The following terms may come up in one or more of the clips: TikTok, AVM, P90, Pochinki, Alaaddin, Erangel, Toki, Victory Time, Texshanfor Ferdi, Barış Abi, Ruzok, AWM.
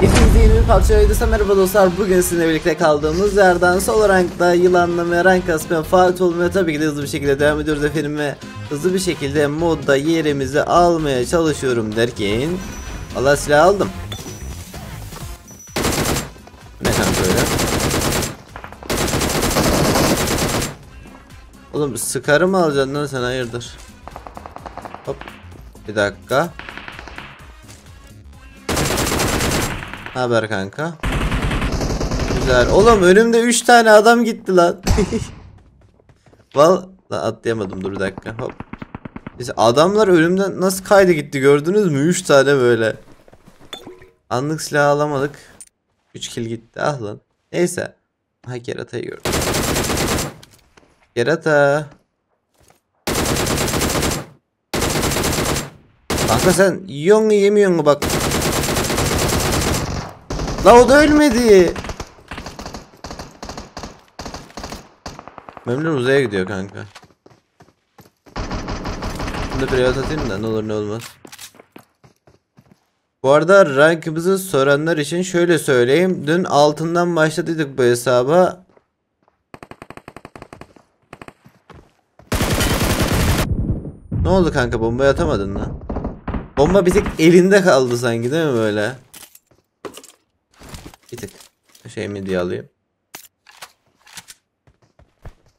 Hepinize yeni bir PUBG videosu merhaba dostlar. Bugün sizinle birlikte kaldığımız yerden sol rankta yılanlamaya, rank kasmaya, faal olmaya tabii ki de hızlı bir şekilde devam ediyoruz efendim. Hızlı bir şekilde modda yerimizi almaya çalışıyorum derken Allah silah aldım. Ne tam böyle? Oğlum sıkarım alacaksın lan sen, hayırdır? Hop bir dakika. Haber kanka. Güzel. Oğlum önümde 3 tane adam gitti lan. Vallahi atlayamadım, dur bir dakika. Hop. İşte adamlar önümden nasıl kaydı gitti, gördünüz mü? 3 tane böyle. Anlık silah alamadık. 3 kill gitti. Ah lan. Neyse. Ha, keratayı gördüm. Kerata. Kanka sen yiyor mu yemiyor mu bak. La o da ölmedi. Memnun uzaya gidiyor kanka. Bunu privat atayım da ne olur ne olmaz. Bu arada rankımızı soranlar için şöyle söyleyeyim. Dün altından başladık bu hesaba. Ne oldu kanka, bombayı atamadın lan. Bomba bir tek elinde kaldı sanki değil mi böyle? Bir tık şey mi diye alayım.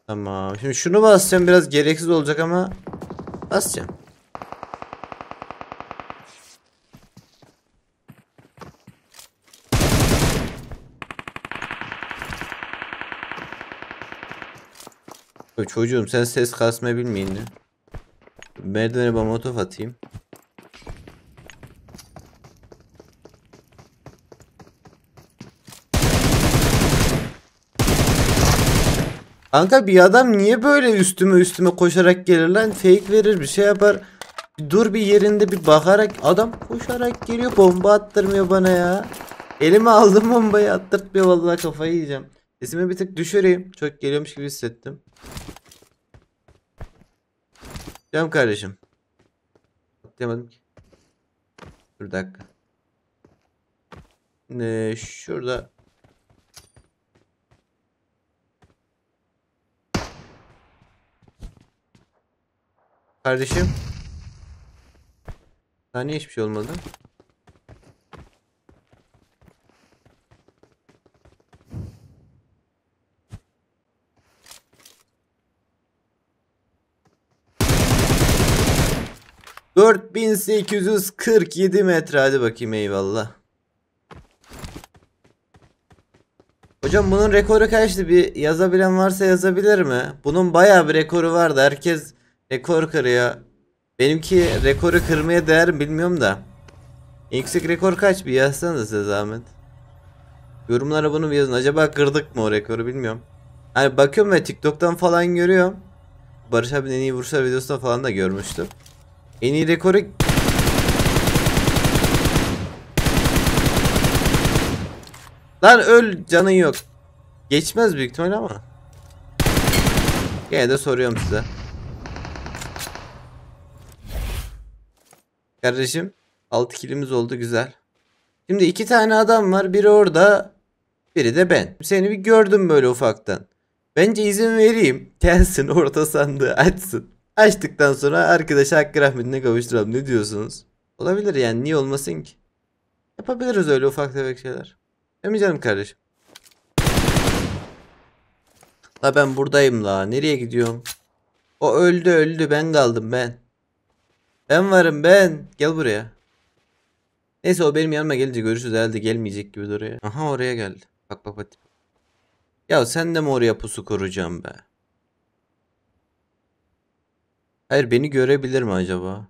Tamam. Şimdi şunu basacağım, biraz gereksiz olacak ama basacağım. Çocuğum sen ses kasmayı bilmiyorsun ya. Merdivene bana molotof atayım. Kanka bir adam niye böyle üstüme koşarak gelir lan, fake verir bir şey yapar. Dur bir yerinde bir bakarak, adam koşarak geliyor, bomba attırmıyor bana ya. Elime aldım bombayı, attırtmıyor, vallahi kafayı yiyeceğim. Sesimi bir tık düşüreyim, çok geliyormuş gibi hissettim. Canım kardeşim. Atlayamadım ki. Dur dakika. Şurada. Kardeşim. Daha niye hiçbir şey olmadı? ...4847 metre. Hadi bakayım, eyvallah. Hocam bunun rekoru kaçtı? Bir yazabilen varsa yazabilir mi? Bunun bayağı bir rekoru vardı. Herkes rekor kırıyor. Benimki rekoru kırmaya değer mi bilmiyorum da. Yüksek rekor kaç bir yazsanız size zahmet. Yorumlara bunu bir yazın. Acaba kırdık mı o rekoru bilmiyorum. Hani bakıyorum ve TikTok'tan falan görüyorum. Barış Abi'nin en iyi vuruşlar videosunda falan da görmüştüm. En iyi rekoru... Lan öl, canın yok. Geçmez büyük ihtimalle ama. Gene de soruyorum size. Kardeşim 6 kilimiz oldu, güzel. Şimdi 2 tane adam var, biri orada biri de ben. Seni bir gördüm böyle ufaktan. Bence izin vereyim, gelsin orta sandığı açsın. Açtıktan sonra arkadaşı hakkı rahmetine kavuşturalım, ne diyorsunuz? Olabilir yani, niye olmasın ki? Yapabiliriz öyle ufak tefek şeyler. Değil mi canım kardeşim? La ben buradayım la, nereye gidiyorum? O öldü, ben kaldım ben. Ben varım ben. Gel buraya. Neyse o benim yanıma gelince görüşürüz herhalde, gelmeyecek gibi duruyor. Aha oraya geldi. Bak hadi. Ya sen de mi oraya pusu kuracağım be? Hayır, beni görebilir mi acaba?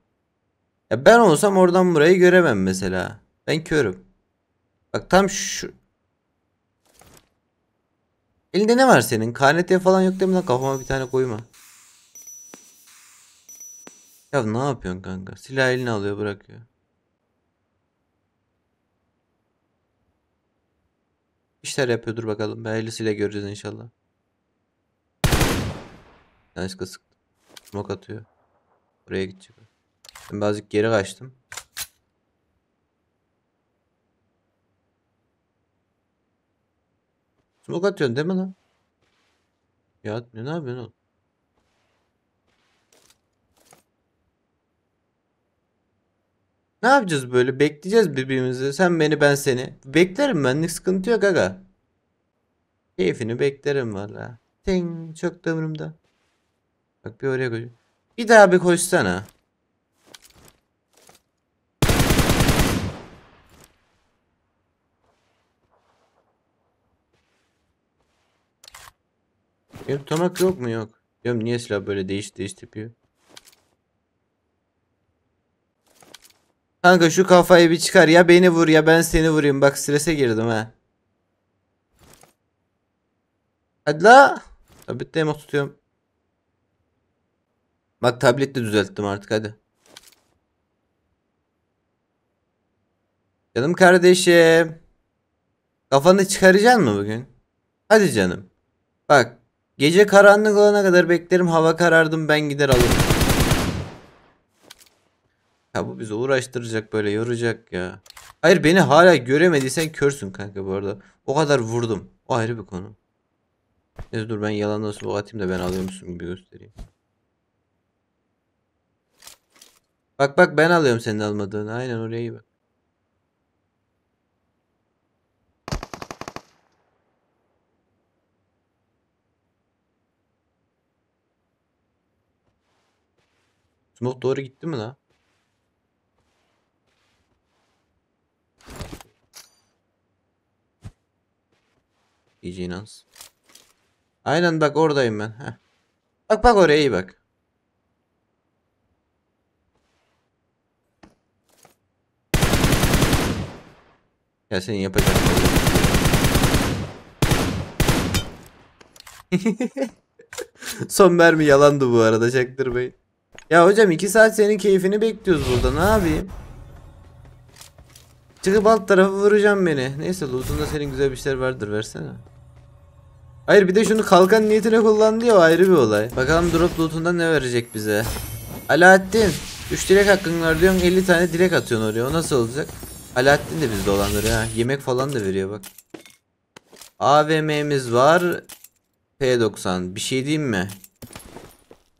Ya ben olsam oradan burayı göremem mesela. Ben körüm. Bak tam şu. Elinde ne var senin? KNT falan yok değil mi lan? Kafama bir tane koyma. Ya ne yapıyorsun kanka? Silah eline alıyor, bırakıyor. İşler yapıyordur bakalım. Hayırlısıyla göreceğiz inşallah. Yanlışlıkla sıktım. Smoke atıyor. Buraya gidecek. Ben birazcık geri kaçtım. Smoke atıyorsun değil mi lan? Ya atmıyor, ne yapıyorsun oğlum? Ne yapacağız böyle? Bekleyeceğiz birbirimizi. Sen beni, ben seni. Beklerim, benlik sıkıntı yok aga. Keyfini beklerim valla. Ting, çok da ömrümde. Bak bir oraya koy. Bir daha bir koşsana. Ya tutamak yok mu? Yok. Diyorum niye silah böyle değiş tepiyor? Kanka şu kafayı bir çıkar, ya beni vur ya ben seni vurayım, bak strese girdim ha. Hadi la. Tablette mi tutuyorum? Bak tablette düzelttim artık, hadi. Canım kardeşim. Kafanı çıkaracaksın mı bugün? Hadi canım. Bak. Gece karanlık olana kadar beklerim, hava karardım ben gider alırım. Ya bu bizi uğraştıracak böyle, yoracak ya. Hayır beni hala göremediysen körsün kanka bu arada. O kadar vurdum. O ayrı bir konu. Neyse dur ben yalandan smoke atayım da ben alıyormuşum gibi göstereyim. Bak bak ben alıyorum senin almadığını. Aynen oraya iyi bak. Smoke doğru gitti mi la? İyice inans. Aynen bak oradayım ben. Heh. Bak bak oraya iyi bak. Ya senin yapacağın. Son mermi yalandı bu arada Çaktır Bey. Ya hocam 2 saat senin keyfini bekliyoruz burada, ne yapayım? Çıkıp alt tarafı vuracağım beni. Neyse loot'unda senin güzel bir şeyler vardır, versene. Hayır bir de şunu kalkan niyetine kullandı ya, ayrı bir olay. Bakalım drop loot'unda ne verecek bize. Alaaddin 3 dilek hakkın var diyorsun, 50 tane dilek atıyorsun oraya, o nasıl olacak? Alaaddin de bizi dolandırıyor ha, yemek falan da veriyor bak. AVM'miz var. P90 bir şey diyeyim mi?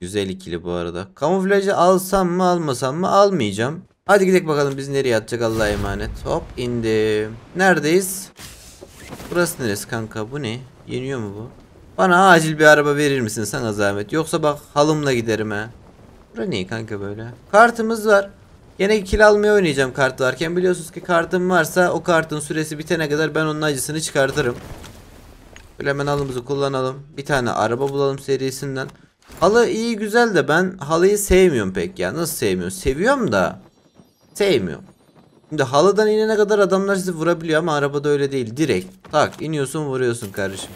Güzel ikili bu arada. Kamuflajı alsam mı almasam mı? Almayacağım. Hadi gidelim bakalım biz nereye atacak, Allah'a emanet. Hop indim. Neredeyiz? Burası neresi kanka, bu ne? Yeniyor mu bu? Bana acil bir araba verir misin sana zahmet? Yoksa bak halımla giderim ha. Bura ne kanka böyle? Kartımız var. Yine kill almaya oynayacağım kart varken. Biliyorsunuz ki kartım varsa o kartın süresi bitene kadar ben onun acısını çıkartırım. Böyle hemen halımızı kullanalım. Bir tane araba bulalım serisinden. Halı iyi güzel de ben halıyı sevmiyorum pek ya. Nasıl sevmiyorum? Seviyorum da sevmiyorum. Şimdi halıdan inene kadar adamlar sizi vurabiliyor ama arabada öyle değil. Direkt tak iniyorsun vuruyorsun kardeşim.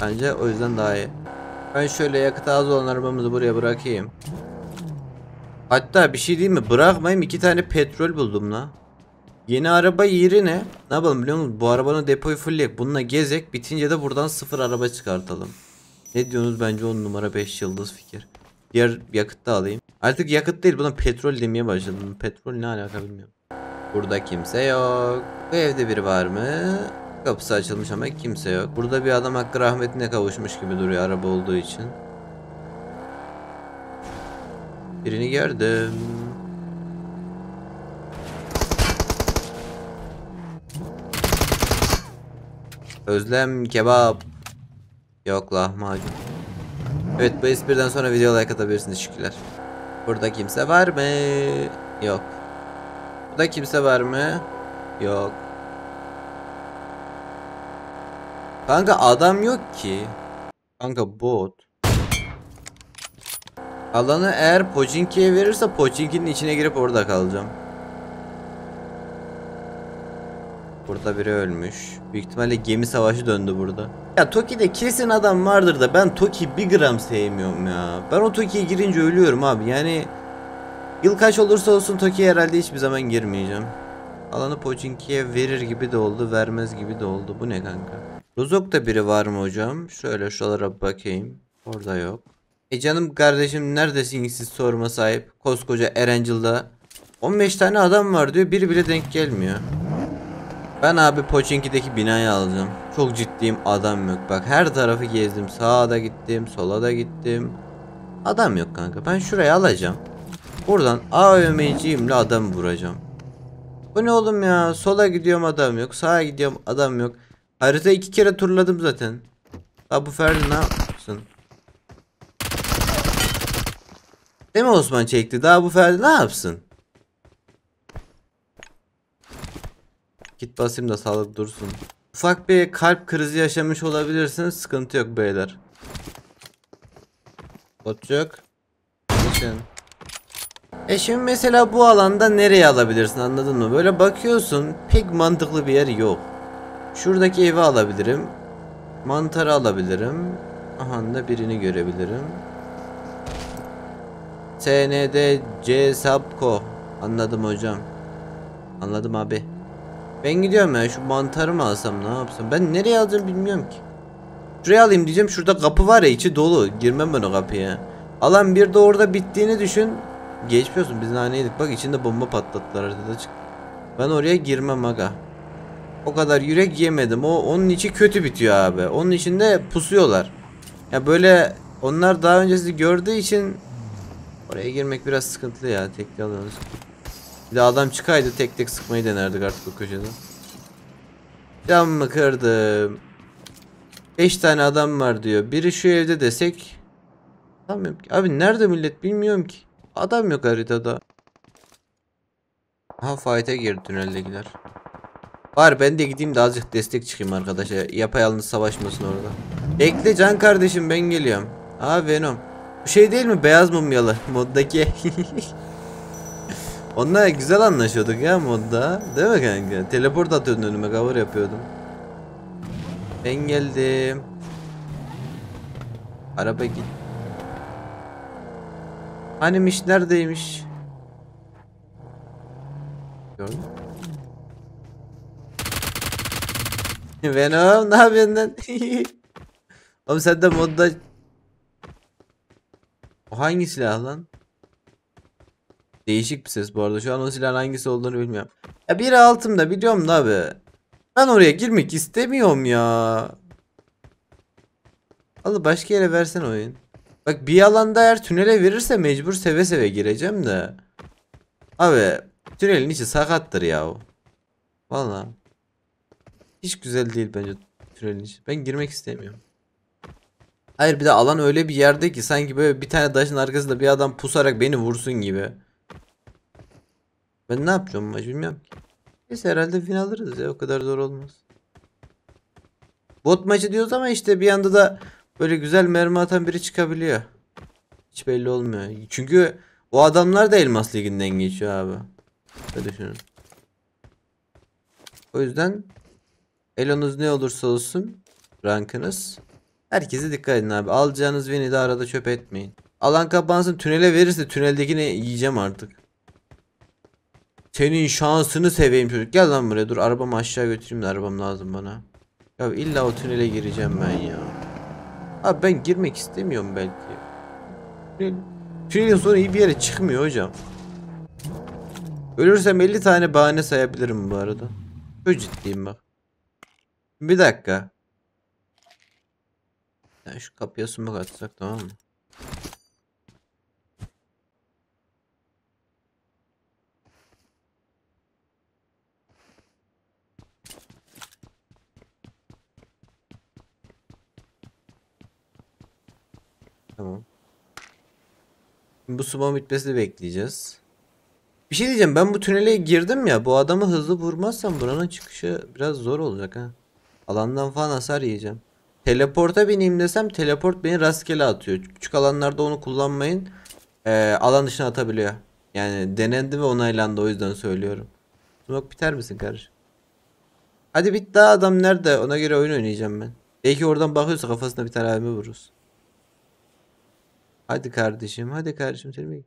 Bence o yüzden daha iyi. Ben şöyle yakıt az olan arabamızı buraya bırakayım. Hatta bir şey diyeyim mi? Bırakmayayım, 2 tane petrol buldum la. Yeni araba yerine ne yapalım biliyor musunuz? Bu arabanın depoyu fullleyip bununla gezek, bitince de buradan sıfır araba çıkartalım. Ne diyorsunuz? Bence 10 numara 5 yıldız fikir. Diğer yakıt da alayım. Artık yakıt değil buna petrol demeye başladım. Petrol ne alaka bilmiyorum. Burada kimse yok. Bu evde biri var mı? Kapısı açılmış ama kimse yok. Burada bir adam hakkı rahmetine kavuşmuş gibi duruyor araba olduğu için. Birini gördüm. Özlem kebap. Yok lahmacun. Evet bu espriden sonra videoya like atabilirsiniz şükürler. Burada kimse var mı? Yok. Burada kimse var mı? Yok. Kanka adam yok ki. Kanka bot. Alanı eğer Pochinki'ye verirse Pochinki'nin içine girip orada kalacağım. Burada biri ölmüş. Büyük ihtimalle gemi savaşı döndü burada. Ya Toki'de kesin adam vardır da ben Toki bir gram sevmiyorum ya. Ben o Toki'ye girince ölüyorum abi. Yani yıl kaç olursa olsun Toki'ye herhalde hiçbir zaman girmeyeceğim. Alanı Pochinki'ye verir gibi de oldu, vermez gibi de oldu. Bu ne kanka? Ruzok'ta biri var mı hocam? Şöyle şuralara bakayım. Orada yok. E canım kardeşim neredesin siz sorma sahip. Koskoca Erangel'da 15 tane adam var diyor. Biri bile denk gelmiyor. Ben abi Pochinki'deki binayı alacağım. Çok ciddiyim, adam yok. Bak her tarafı gezdim. Sağa da gittim, sola da gittim. Adam yok kanka. Ben şurayı alacağım. Buradan AWM'ciyimle adamı vuracağım. Bu ne oğlum ya? Sola gidiyorum adam yok. Sağa gidiyorum adam yok. Haritayı 2 kere turladım zaten. Abi bu Ferdi ne yapsın? Değil mi Osman çekti? Daha bu Ferdi ne yapsın? Git basayım da sağlık dursun. Ufak bir kalp krizi yaşamış olabilirsiniz. Sıkıntı yok beyler. Botçuk. E şimdi mesela bu alanda nereye alabilirsin, anladın mı? Böyle bakıyorsun, pek mantıklı bir yer yok. Şuradaki evi alabilirim. Mantarı alabilirim. Aha da birini görebilirim. SND C Sapko. Anladım hocam. Anladım abi. Ben gidiyorum ya, şu mantarı mı alsam, ne yapsam? Ben nereye alacağım bilmiyorum ki. Şuraya alayım diyeceğim, şurada kapı var ya, içi dolu. Girmem ben o kapıya. Alan bir de orada bittiğini düşün. Geçmiyorsun, biz naneydik. Bak içinde bomba patlattılar, arada çık. Ben oraya girmem aga. O kadar yürek yemedim. Onun içi kötü bitiyor abi. Onun içinde pusuyorlar. Ya böyle onlar daha önce sizi gördüğü için oraya girmek biraz sıkıntılı ya. Tekli alıyoruz. Bir de adam çıkaydı, tek tek sıkmayı denerdik artık o köşede. Camımı kırdım. 5 tane adam var diyor. Biri şu evde desek. Tamam ki. Abi nerede millet bilmiyorum ki. Adam yok haritada. Aha fight'e girdi tüneldekiler. Var, ben de gideyim de azıcık destek çıkayım arkadaşlar. Yapayalnız savaşmasın orada. Bekle can kardeşim, ben geliyorum. Aa Venom. Bu şey değil mi? Beyaz mumyalı moddaki. Onlarla güzel anlaşıyorduk ya modda. Değil mi kanka? Teleport atıyordun önüme, cover yapıyordum. Ben geldim. Araba git. Hanimiş, neredeymiş? Gördün mü? Venom ne yapıyorsun lan? Oğlum sen de modda... O hangi silah lan? Değişik bir ses bu arada. Şu an o silahın hangisi olduğunu bilmiyorum. Ya biri altımda, biliyorum da abi. Ben oraya girmek istemiyorum ya. Allah başka yere versen oyun. Bak bir alanda eğer tünele verirse mecbur seve seve gireceğim de. Abi tünelin içi sakattır ya. Vallahi. Hiç güzel değil bence tünelin içi. Ben girmek istemiyorum. Hayır bir de alan öyle bir yerde ki sanki böyle bir tane taşın arkasında bir adam pusarak beni vursun gibi. Ben ne yapacağım maç bilmiyorum ki. Neyse herhalde final alırız ya, o kadar zor olmaz. Bot maçı diyoruz ama işte bir anda da böyle güzel mermi atan biri çıkabiliyor. Hiç belli olmuyor. Çünkü o adamlar da Elmas Ligi'nden geçiyor abi. Öyle düşünün. O yüzden elonuz ne olursa olsun rankınız. Herkese dikkat edin abi. Alacağınız win'i de arada çöp etmeyin. Alan kapansın, tünele verirse tüneldekini yiyeceğim artık. Senin şansını seveyim çocuk. Gel lan buraya, dur arabamı aşağı götüreyim de, arabam lazım bana. Ya illa o tünele gireceğim ben ya. Abi ben girmek istemiyorum belki. Tünelin sonu iyi bir yere çıkmıyor hocam. Ölürsem 50 tane bahane sayabilirim bu arada. Çok ciddiyim bak. Bir dakika. Yani şu kapıya smoke atsak tamam mı? Tamam. Şimdi bu smoke bitmesini bekleyeceğiz. Bir şey diyeceğim, ben bu tünele girdim ya, bu adamı hızlı vurmazsam buranın çıkışı biraz zor olacak ha. Alandan falan hasar yiyeceğim. Teleporta bineyim desem teleport beni rastgele atıyor. Küçük alanlarda onu kullanmayın. Alan dışına atabiliyor. Yani denendi ve onaylandı, o yüzden söylüyorum. Smoke biter misin kardeşim? Hadi bit daha, adam nerede? Ona göre oyun oynayacağım ben. Belki oradan bakıyorsa kafasına bir tane AWM vururuz. Hadi kardeşim, hadi kardeşim seni.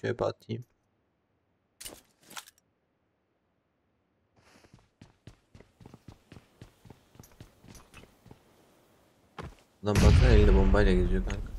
Şöyle atayım. Lan baksana elinde bombayla geziyor kanka.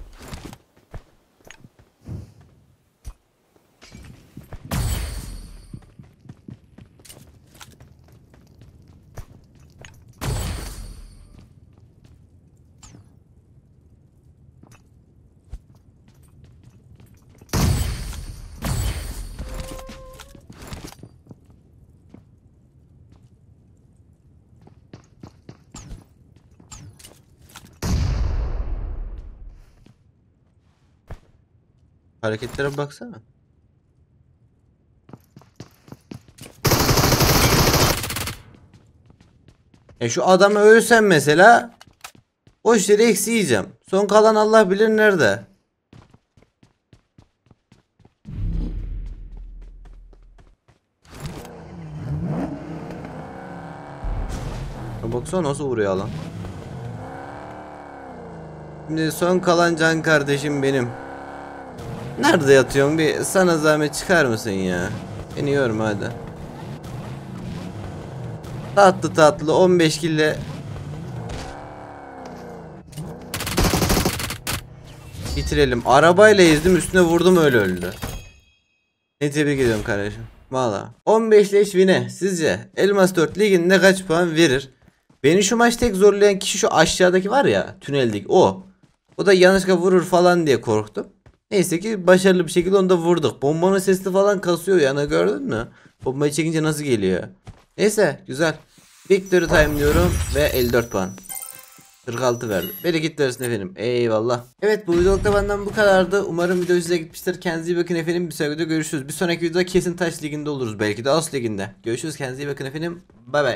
Hareketlere baksana. Ya şu adamı ölsem mesela boş yere eksi yiyeceğim. Son kalan Allah bilir nerede. Ya baksana nasıl vuruyor lan. Şimdi son kalan can kardeşim benim. Nerede yatıyorsun, bir sana zahmet çıkar mısın ya? Beni yorma hadi. Tatlı tatlı 15 kille bitirelim. Arabayla ezdim, üstüne vurdum, öyle öldü. Ne tebrik ediyorum kardeşim. Valla 15'leşvine sizce Elmas 4 liginde kaç puan verir? Beni şu maç tek zorlayan kişi şu aşağıdaki var ya, tüneldeki o. O da yanlışlıkla vurur falan diye korktum. Neyse ki başarılı bir şekilde onu da vurduk. Bombanın sesli falan kasıyor yani, gördün mü? Bombayı çekince nasıl geliyor? Neyse güzel. Victory Time diyorum ve 54 puan. 46 verdi. Bereket versin efendim. Eyvallah. Evet, bu videolukta benden bu kadardı. Umarım video size gitmiştir. Kendinize iyi bakın efendim. Bir sonraki videoda görüşürüz. Bir sonraki videoda kesin Taş Ligi'nde oluruz. Belki de As Ligi'nde. Görüşürüz. Kendinize iyi bakın efendim. Bay bay.